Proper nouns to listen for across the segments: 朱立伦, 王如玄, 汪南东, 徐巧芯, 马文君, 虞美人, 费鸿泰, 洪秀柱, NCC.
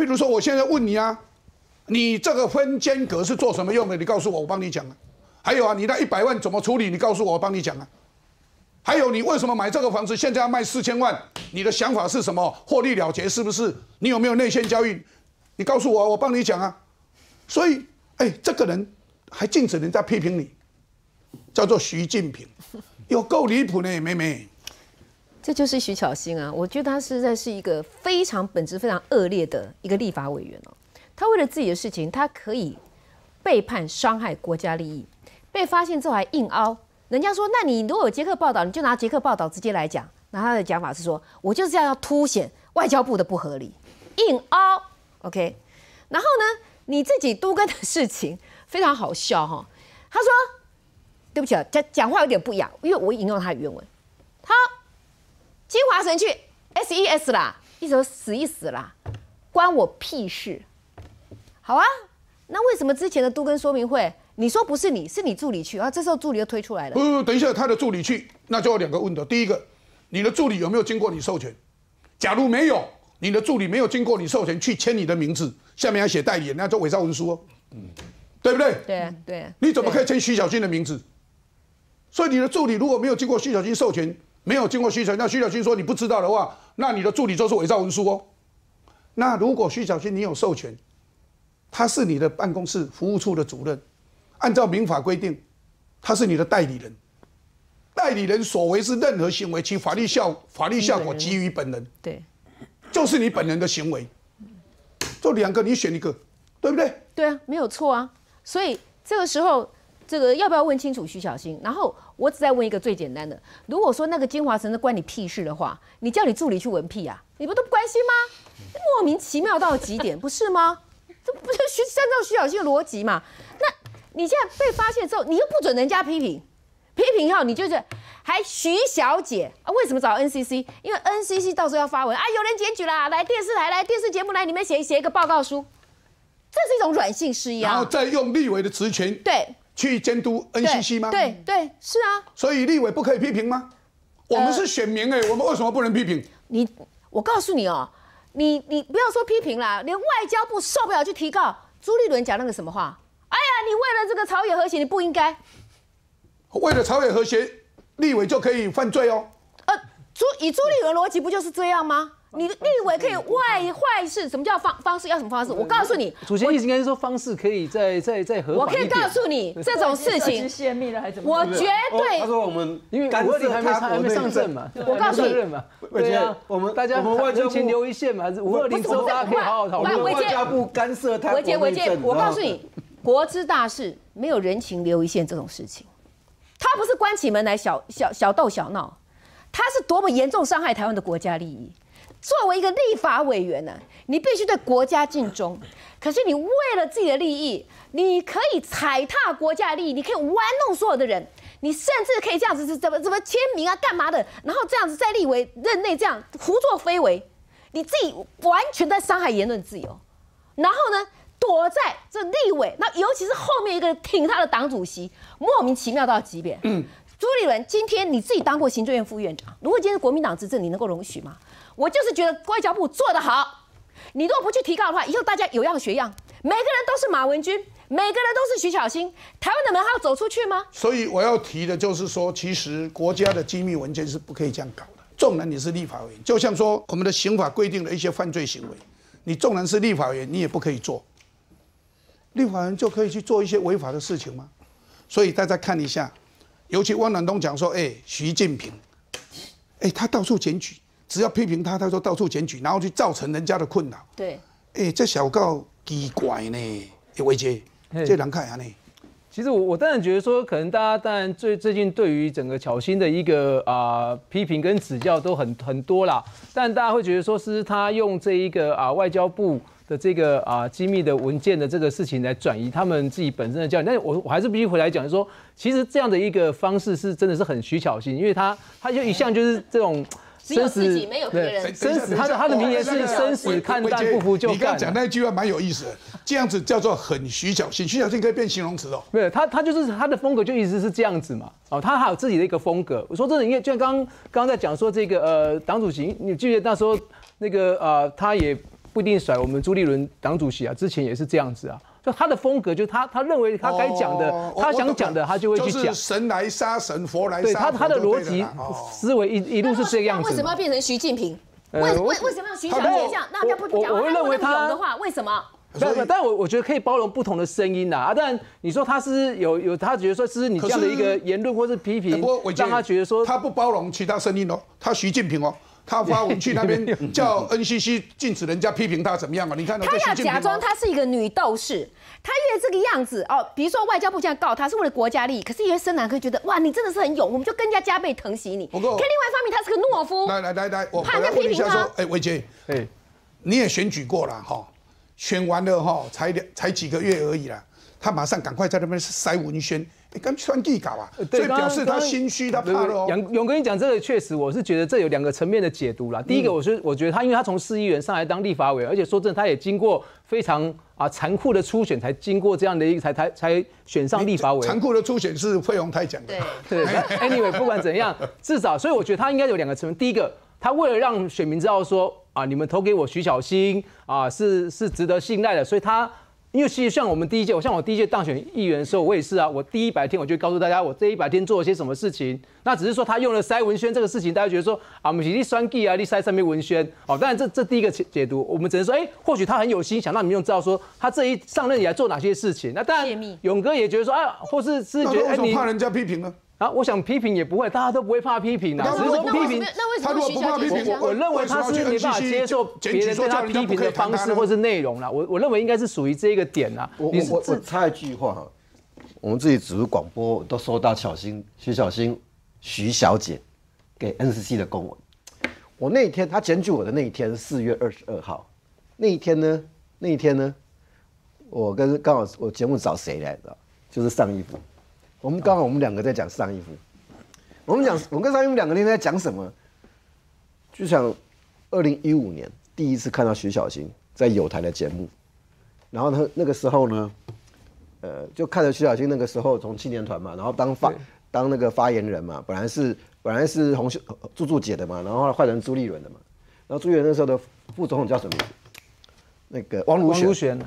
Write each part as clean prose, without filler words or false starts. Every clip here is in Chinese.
譬如说我现在问你啊，你这个分间隔是做什么用的？你告诉我，我帮你讲啊。还有啊，你那100万怎么处理？你告诉我，我帮你讲啊。还有你为什么买这个房子，现在要卖4000万？你的想法是什么？获利了结是不是？你有没有内线交易？你告诉我，我帮你讲啊。所以，这个人还禁止人家批评你，叫做习近平，有够离谱呢，妹妹。这就是徐巧芯啊，我觉得他实在是一个非常本质非常恶劣的一个立法委员哦。他为了自己的事情，他可以背叛、伤害国家利益，被发现之后还硬凹。人家说，那你如果有捷克报道，你就拿捷克报道直接来讲。那他的讲法是说，我就是这样要凸显外交部的不合理，硬凹。OK， 然后呢，你自己都跟的事情非常好笑哈、哦。他说，对不起啊，讲话有点不雅，因为我引用他的原文。他。金华神去 SES 啦，一手死一死啦，关我屁事。好啊，那为什么之前的都更说明会，你说不是你，是你助理去啊？这时候助理又推出来了。不，等一下，他的助理去，那就有两个问题。第一个，你的助理有没有经过你授权？假如没有，你的助理没有经过你授权去签你的名字，下面还写代理人，那叫伪造文书哦。嗯，对不对？对对。你怎么可以签徐巧芯的名字？所以你的助理如果没有经过徐巧芯授权。没有经过徐巧芯，那徐巧芯说你不知道的话，那你的助理就是伪造文书哦。那如果徐巧芯你有授权，他是你的办公室服务处的主任，按照民法规定，他是你的代理人。代理人所为之任何行为，其法律效果及于本人，对，就是你本人的行为。就两个你选一个，对不对？对啊，没有错啊。所以这个时候。这个要不要问清楚徐巧芯？然后我只再问一个最简单的：如果说那个金华神是关你屁事的话，你叫你助理去闻屁啊？你不都不关心吗？莫名其妙到极点，不是吗？这不是按照徐巧芯的逻辑嘛？那你现在被发现之后，你又不准人家批评，批评以后你就是还徐小姐啊？为什么找 NCC？ 因为 NCC 到时候要发文啊，有人检举啦，来电视台来电视节目来，你们写一个报告书，这是一种软性施压，然后再用立委的职权对。去监督 NCC 吗？对对是啊，所以立委不可以批评吗？我们是选民我们为什么不能批评？我告诉你哦，你不要说批评啦，连外交部受不了去提告朱立伦讲那个什么话？哎呀，你为了这个朝野和谐，你不应该。为了朝野和谐，立委就可以犯罪哦。以朱立伦逻辑不就是这样吗？你立委可以外坏事，什么叫方式？要什么方式？我告诉你，主席应该是说方式可以再合法一点。我可以告诉你这种事情，泄密了还怎么？我绝对。他说我们因为甘蔗还没上阵嘛，我告诉你，对啊，我们外交部留一线嘛，520州大家可以好好讨论。外交部干涉他国内政。我告诉你，国之大事没有人情留一线这种事情，他不是关起门来小斗小闹，他是多么严重伤害台湾的国家利益。作为一个立法委员呢，你必须对国家尽忠。可是你为了自己的利益，你可以踩踏国家利益，你可以玩弄所有的人，你甚至可以这样子是怎么签名啊，干嘛的？然后这样子在立委任内这样胡作非为，你自己完全在伤害言论自由。然后呢，躲在这立委，那尤其是后面一个挺他的党主席，莫名其妙到极点。朱立伦，今天你自己当过行政院副院长，如果今天是国民党执政，你能够容许吗？我就是觉得外交部做得好，你如果不去提告的话，以后大家有样学样，每个人都是马文君，每个人都是徐巧芯，台湾的门还要走出去吗？所以我要提的就是说，其实国家的机密文件是不可以这样搞的。纵然你是立法委员，就像说我们的刑法规定的一些犯罪行为，你纵然是立法委员，你也不可以做。立法人就可以去做一些违法的事情吗？所以大家看一下，尤其汪南东讲说，习近平，他到处检举。只要批评他，他说到处检举，然后去造成人家的困扰。对，这小告奇怪呢，薇姐，这难看啊呢。其实我当然觉得说，可能大家当然最近对于整个巧芯的一个批评跟指教都很多啦，但大家会觉得说是他用这一个外交部的这个机密的文件的这个事情来转移他们自己本身的焦点。但我还是必须回来讲说，其实这样的一个方式是真的是很徐巧芯，因为他就一向就是这种。只有自己，没有别人。生死，他的名言是生死看淡，不服就干。你刚讲那一句话蛮有意思的，这样子叫做很徐巧芯。徐巧芯可以变形容词哦。没有，他就是他的风格就一直是这样子嘛。哦，他还有自己的一个风格。我说真的，因为就像刚刚在讲说这个党主席，你记得那时候那个他也不一定甩。我们朱立伦党主席啊，之前也是这样子啊，就他的风格，就他认为他该讲的，他想讲的，他就会去讲。就是神来杀神，佛来杀佛。对他的逻辑思维一路是这个样子。为什么要变成徐近平？为什么要徐小平这样？那他不讲话，他不讲的话，为什么？ 但我觉得可以包容不同的声音呐啊！但你说他是有他觉得说是你这样的一个言论或是批评，让他觉得说他不包容其他声音哦，他习近平哦，他发文去那边叫 NCC 禁止人家批评他怎么样啊？你看他要假装他是一个女斗士，他越这个样子哦，比如说外交部这样告他是为了国家利益，可是因为深蓝科觉得哇你真的是很勇，我们就更加加倍疼惜你。不过，可另外一方面他是个懦夫。来，我怕人家批评他。哎，薇姐，哎，你也选举过了哈。 选完了哈，才几个月而已啦，他马上赶快在那边塞文宣，干脆算地搞啊，所以表示他心虚，他怕了。勇跟你讲，这个确实，我是觉得这有两个层面的解读啦。第一个，我觉得他，因为他从市议员上来当立法委员，而且说真的，他也经过非常残酷的初选，才经过这样的一个才选上立法委员。残酷的初选是费鸿泰讲的。对 ，anyway， 不管怎样，至少，所以我觉得他应该有两个层面。第一个，他为了让选民知道说。 啊！你们投给我徐巧芯啊，是值得信赖的。所以他，因为其实像我们第一届，我第一届当选议员的时候，我也是啊。我第100天我就告诉大家，我这100天做了些什么事情。那只是说他用了塞文宣这个事情，大家觉得说啊，我们你酸计啊，你塞上面文宣。哦，当然这第一个解读，我们只能说，哎，或许他很有心，想让民众知道说他这一上任以来做哪些事情。那当然，勇哥也觉得说，哎，或是觉得哎，你怕人家批评呢？ 啊，我想批评也不会，大家都不会怕批评的。只是说批评，他如果不怕批评，我认为他是没办法接受别人对他批评的方式或是内容啦。我认为应该是属于这个点啦。我插一句话哈，我们自己组织广播都收到徐小姐给 NCC 的公文。我那一天他检举我的那一天，4月22号，那一天呢，我跟刚好我节目找谁来的，就是上一部。 我们两个在讲上一夫，我跟上一夫两个人在讲什么？就想2015年第一次看到徐巧芯在友台的节目，然后呢那个时候呢，就看着徐巧芯那个时候从青年团嘛，然后当那个发言人嘛，本来是洪秀柱姐的嘛，然后后来换成朱立伦的嘛，然后朱立伦那时候的副总统叫什么？那个王如玄，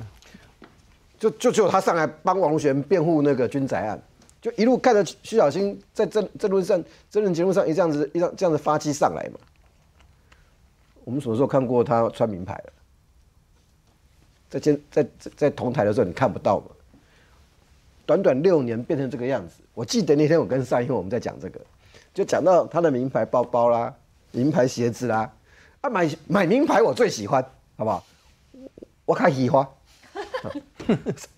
就他上来帮王如玄辩护那个军宅案。 就一路看着徐小新在政论节目上这样子发迹上来嘛。我们什么时候看过他穿名牌了？在同台的时候你看不到嘛。短短6年变成这个样子。我记得那天我跟尚英我们在讲这个，就讲到他的名牌包包啦、名牌鞋子啦，啊买名牌我最喜欢，好不好？我看喜欢。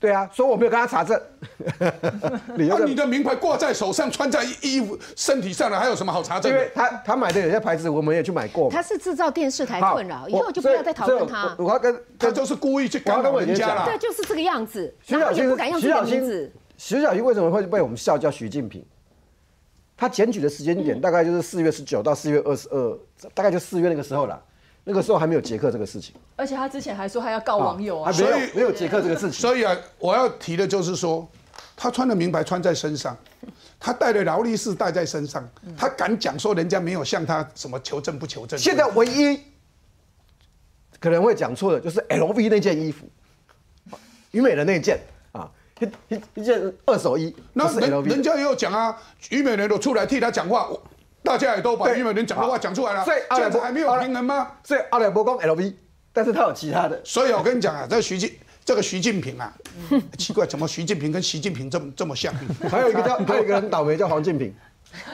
对啊，所以我没有跟他查证。你的名牌挂在手上，穿在衣服、身体上了，还有什么好查证的？因为他买的有些牌子，我们也去买过。他是制造电视台困扰，以后就不要再讨论他。他就是故意去干扰人家啦。对，就是这个样子。然后也不敢用自己的名字。徐小新为什么会被我们笑叫徐近平？他检举的时间点大概就是4月19到4月22，大概就4月那个时候啦。 那个时候还没有捷克这个事情，而且他之前还说他要告网友啊，没有捷克这个事情。所以啊，我要提的就是说，他穿的名牌穿在身上，他戴的劳力士戴在身上，他敢讲说人家没有向他什么求证不求证。现在唯一可能会讲错的就是 LV 那件衣服，虞美人那件啊，一件2手衣。那人家也有讲啊，虞美人都出来替他讲话。 大家也都把虞美人讲的话讲出来了，所以这样子还没有平衡吗？所以阿里伯讲 LV， 但是他有其他的。所以我跟你讲啊，这个徐近平啊，奇怪，怎么徐近平跟习近平这么像？还有一个很倒霉叫黄近平，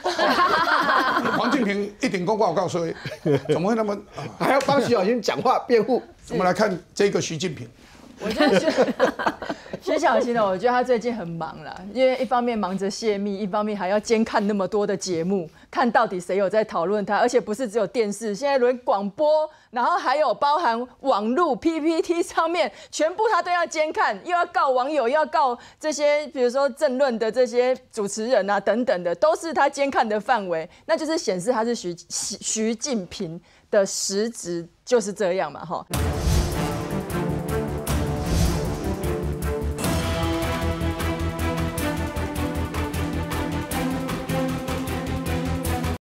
黄近平一顶公关我告诉你，怎么会那么还要帮徐小新讲话辩护？我们来看这个徐近平。 我真的觉得徐小新哦，我觉得他最近很忙啦，因为一方面忙着泄密，一方面还要监看那么多的节目，看到底谁有在讨论他，而且不是只有电视，现在连广播，然后还有包含网络 PPT 上面，全部他都要监看，又要告网友，又要告这些，比如说政论的这些主持人啊等等的，都是他监看的范围，那就是显示他是徐近平的实质就是这样嘛，哈。